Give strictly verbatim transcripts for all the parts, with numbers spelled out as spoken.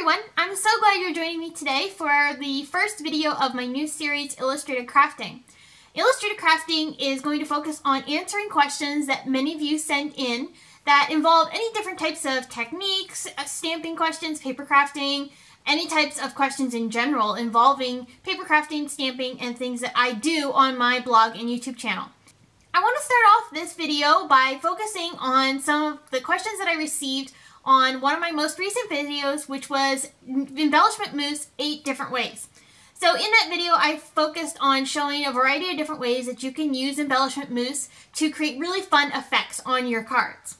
everyone! I'm so glad you're joining me today for the first video of my new series, Illustrated Crafting. Illustrated Crafting is going to focus on answering questions that many of you send in that involve any different types of techniques, stamping questions, paper crafting, any types of questions in general involving paper crafting, stamping, and things that I do on my blog and YouTube channel. I want to start off this video by focusing on some of the questions that I received on one of my most recent videos, which was Embellishment Mousse eight Different Ways. So in that video, I focused on showing a variety of different ways that you can use Embellishment Mousse to create really fun effects on your cards.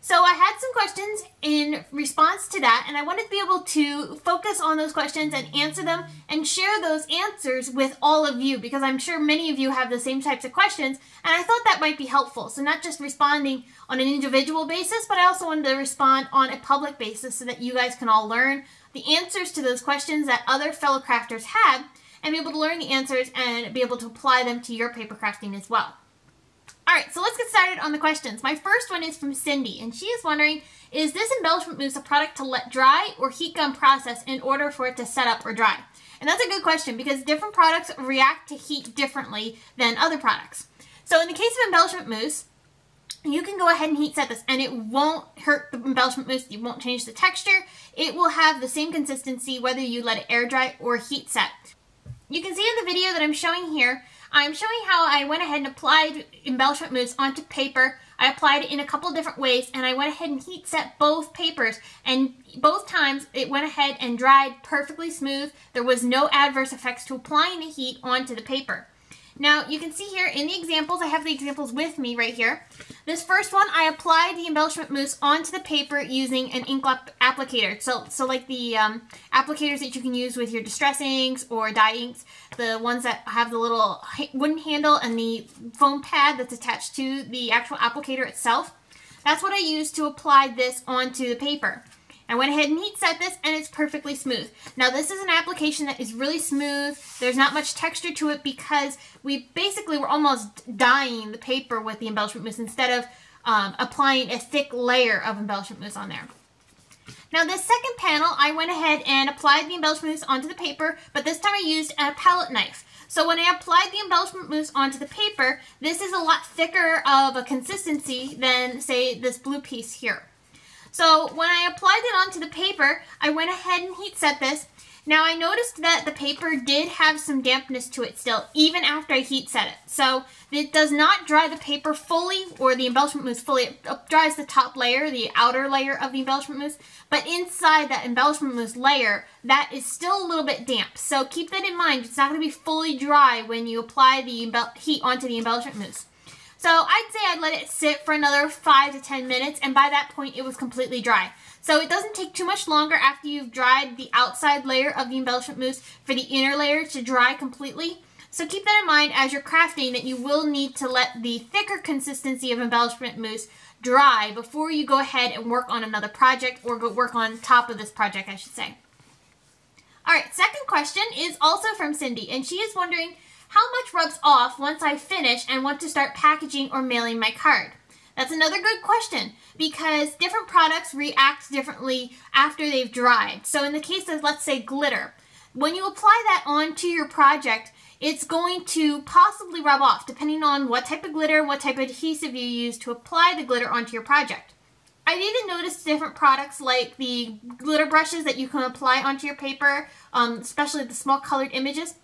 So I had some questions in response to that, and I wanted to be able to focus on those questions and answer them and share those answers with all of you, because I'm sure many of you have the same types of questions, and I thought that might be helpful. So not just responding on an individual basis, but I also wanted to respond on a public basis so that you guys can all learn the answers to those questions that other fellow crafters had and be able to learn the answers and be able to apply them to your paper crafting as well. Alright, so let's get started on the questions. My first one is from Cindy, and she is wondering, is this embellishment mousse a product to let dry or heat gun process in order for it to set up or dry? And that's a good question because different products react to heat differently than other products. So in the case of embellishment mousse, you can go ahead and heat set this and it won't hurt the embellishment mousse, it won't change the texture, it will have the same consistency whether you let it air dry or heat set. You can see in the video that I'm showing here, I'm showing how I went ahead and applied embellishment mousse onto paper. I applied it in a couple different ways, and I went ahead and heat set both papers, and both times it went ahead and dried perfectly smooth. There was no adverse effects to applying the heat onto the paper. Now you can see here in the examples, I have the examples with me right here. This first one, I applied the embellishment mousse onto the paper using an ink applicator. So, so like the um, applicators that you can use with your distress inks or dye inks, the ones that have the little wooden handle and the foam pad that's attached to the actual applicator itself. That's what I used to apply this onto the paper. I went ahead and heat set this and it's perfectly smooth. Now this is an application that is really smooth. There's not much texture to it because we basically were almost dyeing the paper with the embellishment mousse instead of um, applying a thick layer of embellishment mousse on there. Now this second panel, I went ahead and applied the embellishment mousse onto the paper, but this time I used a palette knife. So when I applied the embellishment mousse onto the paper, this is a lot thicker of a consistency than say this blue piece here. So when I applied it onto the paper, I went ahead and heat set this. Now I noticed that the paper did have some dampness to it still, even after I heat set it. So it does not dry the paper fully or the embellishment mousse fully. It dries the top layer, the outer layer of the embellishment mousse, but inside that embellishment mousse layer, that is still a little bit damp. So keep that in mind. It's not going to be fully dry when you apply the heat onto the embellishment mousse. So I'd say I'd let it sit for another five to ten minutes, and by that point it was completely dry. So it doesn't take too much longer after you've dried the outside layer of the embellishment mousse for the inner layer to dry completely. So keep that in mind as you're crafting that you will need to let the thicker consistency of embellishment mousse dry before you go ahead and work on another project or go work on top of this project, I should say. Alright, second question is also from Cindy, and she is wondering, how much rubs off once I finish and want to start packaging or mailing my card? That's another good question because different products react differently after they've dried. So in the case of, let's say, glitter, when you apply that onto your project, it's going to possibly rub off depending on what type of glitter, what type of adhesive you use to apply the glitter onto your project. I've even noticed different products like the glitter brushes that you can apply onto your paper, um, especially the small colored images.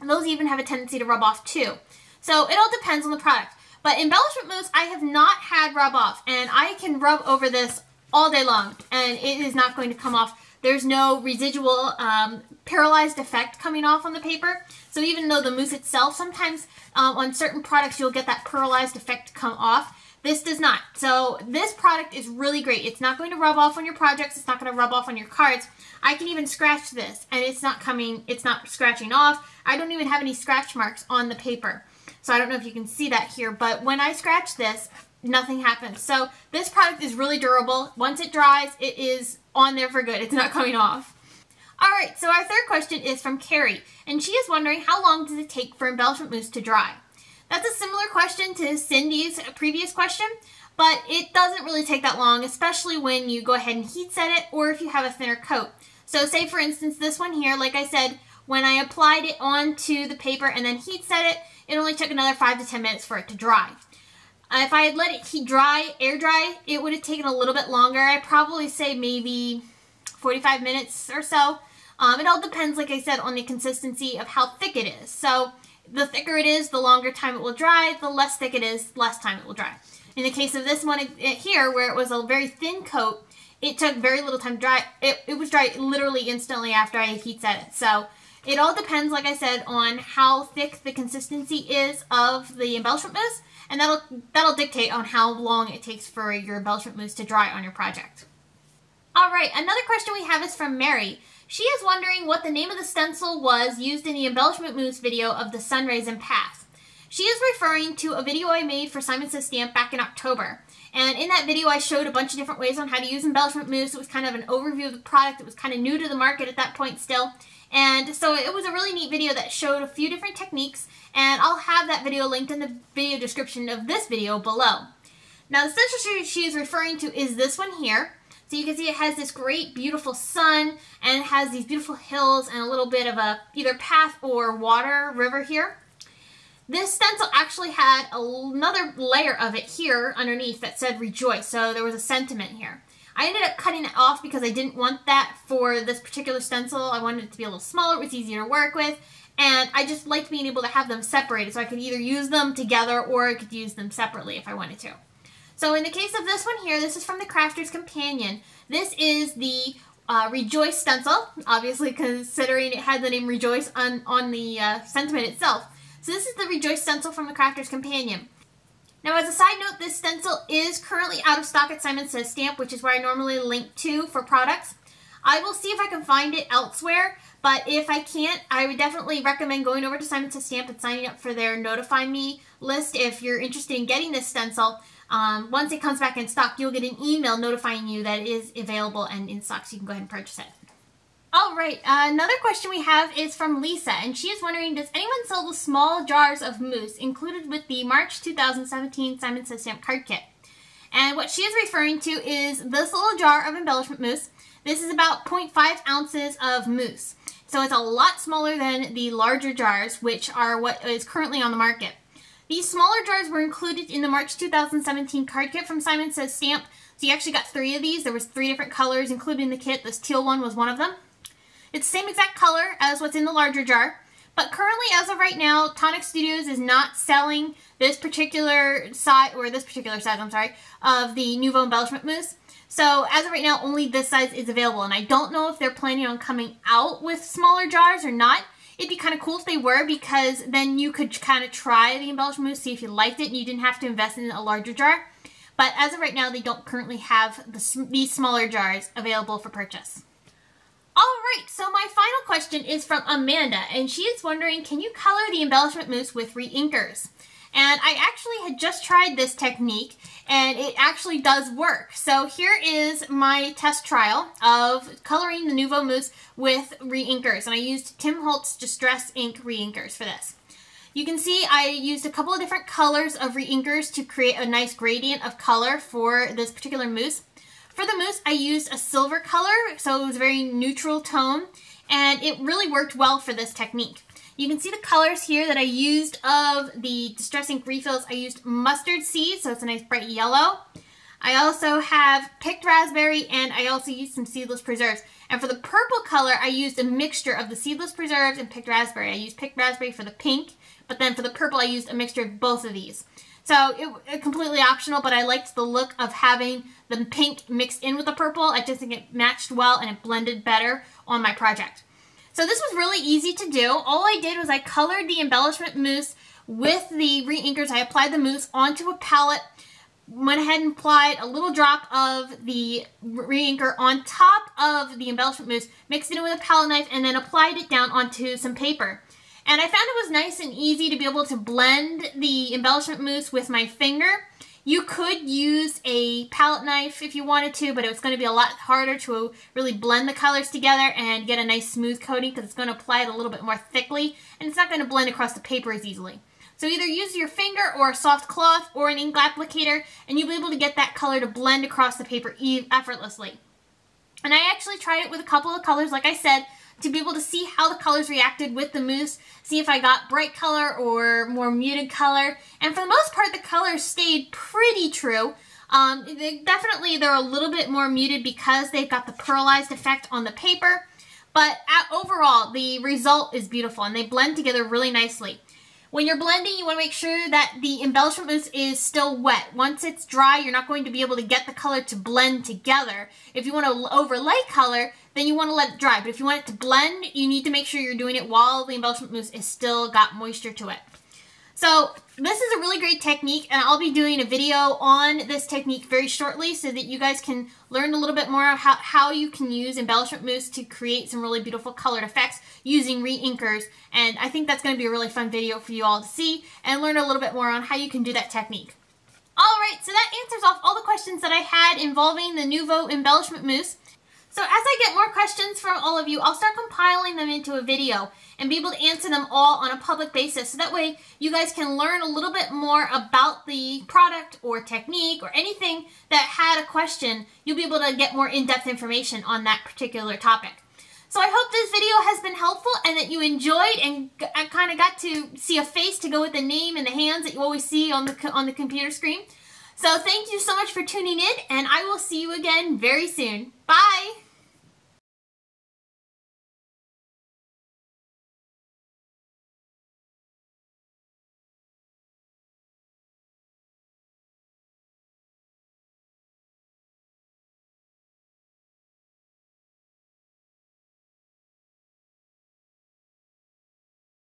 And those even have a tendency to rub off too. So it all depends on the product. But embellishment mousse, I have not had rub off, and I can rub over this all day long and it is not going to come off. There's no residual um, paralyzed effect coming off on the paper. So even though the mousse itself, sometimes um, on certain products you'll get that paralyzed effect come off. This does not. So this product is really great. It's not going to rub off on your projects. It's not going to rub off on your cards. I can even scratch this and it's not coming, it's not scratching off. I don't even have any scratch marks on the paper. So I don't know if you can see that here, but when I scratch this, nothing happens. So this product is really durable. Once it dries, it is on there for good. It's not coming off. All right, so our third question is from Carrie, and she is wondering, how long does it take for embellishment mousse to dry? That's a similar question to Cindy's previous question. but it doesn't really take that long, especially when you go ahead and heat set it or if you have a thinner coat. So say for instance this one here, like I said, when I applied it onto the paper and then heat set it, it only took another five to ten minutes for it to dry. If I had let it heat dry, air dry, it would have taken a little bit longer. I'd probably say maybe forty-five minutes or so. Um, it all depends, like I said, on the consistency of how thick it is. So the thicker it is, the longer time it will dry. The less thick it is, less time it will dry. In the case of this one it, it here, where it was a very thin coat, it took very little time to dry. It, it was dry literally instantly after I heat set it. So it all depends, like I said, on how thick the consistency is of the embellishment mousse, and that'll, that'll dictate on how long it takes for your embellishment mousse to dry on your project. All right, another question we have is from Mary. She is wondering what the name of the stencil was used in the embellishment mousse video of the Sunrays and Path. She is referring to a video I made for Simon Says Stamp back in October. And in that video, I showed a bunch of different ways on how to use embellishment mousse. It was kind of an overview of the product. It was kind of new to the market at that point still. And so it was a really neat video that showed a few different techniques. And I'll have that video linked in the video description of this video below. Now, the stencil she is referring to is this one here. So you can see it has this great beautiful sun, and it has these beautiful hills and a little bit of a either path or water river here. This stencil actually had another layer of it here underneath that said Rejoice, so there was a sentiment here. I ended up cutting it off because I didn't want that for this particular stencil. I wanted it to be a little smaller, it was easier to work with, and I just liked being able to have them separated so I could either use them together or I could use them separately if I wanted to. So in the case of this one here, this is from the Crafter's Companion. This is the uh, Rejoice stencil, obviously considering it had the name Rejoice on, on the uh, sentiment itself. So this is the Rejoice stencil from the Crafter's Companion. Now as a side note, this stencil is currently out of stock at Simon Says Stamp, which is where I normally link to for products. I will see if I can find it elsewhere, but if I can't, I would definitely recommend going over to Simon Says Stamp and signing up for their Notify Me list if you're interested in getting this stencil. Um, once it comes back in stock, you'll get an email notifying you that it is available and in stock, so you can go ahead and purchase it. All right, uh, another question we have is from Lisa, and she is wondering, does anyone sell the small jars of mousse included with the March two thousand seventeen Simon Says Stamp card kit? And what she is referring to is this little jar of embellishment mousse. This is about zero point five ounces of mousse. So it's a lot smaller than the larger jars, which are what is currently on the market. These smaller jars were included in the March two thousand seventeen card kit from Simon Says Stamp. So you actually got three of these. There was three different colors included in the kit. This teal one was one of them. It's the same exact color as what's in the larger jar. But currently, as of right now, Tonic Studios is not selling this particular size, or this particular size, I'm sorry, of the Nuvo Embellishment Mousse. So as of right now, only this size is available. And I don't know if they're planning on coming out with smaller jars or not. It'd be kind of cool if they were, because then you could kind of try the embellishment mousse, see if you liked it, and you didn't have to invest in a larger jar. But as of right now, they don't currently have the, these smaller jars available for purchase. All right, so my final question is from Amanda, and she is wondering, can you color the embellishment mousse with reinkers? And I actually had just tried this technique, and it actually does work. So here is my test trial of coloring the Nuvo mousse with reinkers, and I used Tim Holtz Distress Ink reinkers for this. You can see I used a couple of different colors of reinkers to create a nice gradient of color for this particular mousse. For the mousse, I used a silver color, so it was a very neutral tone, and it really worked well for this technique. You can see the colors here that I used of the Distress Ink refills. I used Mustard Seed, so it's a nice bright yellow. I also have Picked Raspberry, and I also used some Seedless Preserves. And for the purple color, I used a mixture of the Seedless Preserves and Picked Raspberry. I used Picked Raspberry for the pink, but then for the purple, I used a mixture of both of these. So it, it completely optional, but I liked the look of having the pink mixed in with the purple. I just think it matched well and it blended better on my project. So this was really easy to do. All I did was I colored the embellishment mousse with the reinkers. I applied the mousse onto a palette, went ahead and applied a little drop of the reinker on top of the embellishment mousse, mixed it in with a palette knife, and then applied it down onto some paper. And I found it was nice and easy to be able to blend the embellishment mousse with my finger. You could use a palette knife if you wanted to, but it was going to be a lot harder to really blend the colors together and get a nice smooth coating, because it's going to apply it a little bit more thickly, and it's not going to blend across the paper as easily. So either use your finger or a soft cloth or an ink applicator, and you'll be able to get that color to blend across the paper effortlessly. And I actually tried it with a couple of colors, like I said, to be able to see how the colors reacted with the mousse, see if I got bright color or more muted color. And for the most part, the colors stayed pretty true. Um, they definitely, they're a little bit more muted because they've got the pearlized effect on the paper. But at, overall, the result is beautiful, and they blend together really nicely. When you're blending, you want to make sure that the embellishment mousse is still wet. Once it's dry, you're not going to be able to get the color to blend together. If you want to overlay color, then you want to let it dry. But if you want it to blend, you need to make sure you're doing it while the embellishment mousse is still got moisture to it. So this is a really great technique, and I'll be doing a video on this technique very shortly so that you guys can learn a little bit more how, how you can use embellishment mousse to create some really beautiful colored effects using re-inkers. And I think that's going to be a really fun video for you all to see and learn a little bit more on how you can do that technique. Alright, so that answers off all the questions that I had involving the Nuvo Embellishment Mousse. So as I get more questions from all of you, I'll start compiling them into a video and be able to answer them all on a public basis. So that way you guys can learn a little bit more about the product or technique or anything that had a question. You'll be able to get more in-depth information on that particular topic. So I hope this video has been helpful and that you enjoyed and I kind of got to see a face to go with the name and the hands that you always see on the, on the computer screen. So thank you so much for tuning in, and I will see you again very soon. Bye!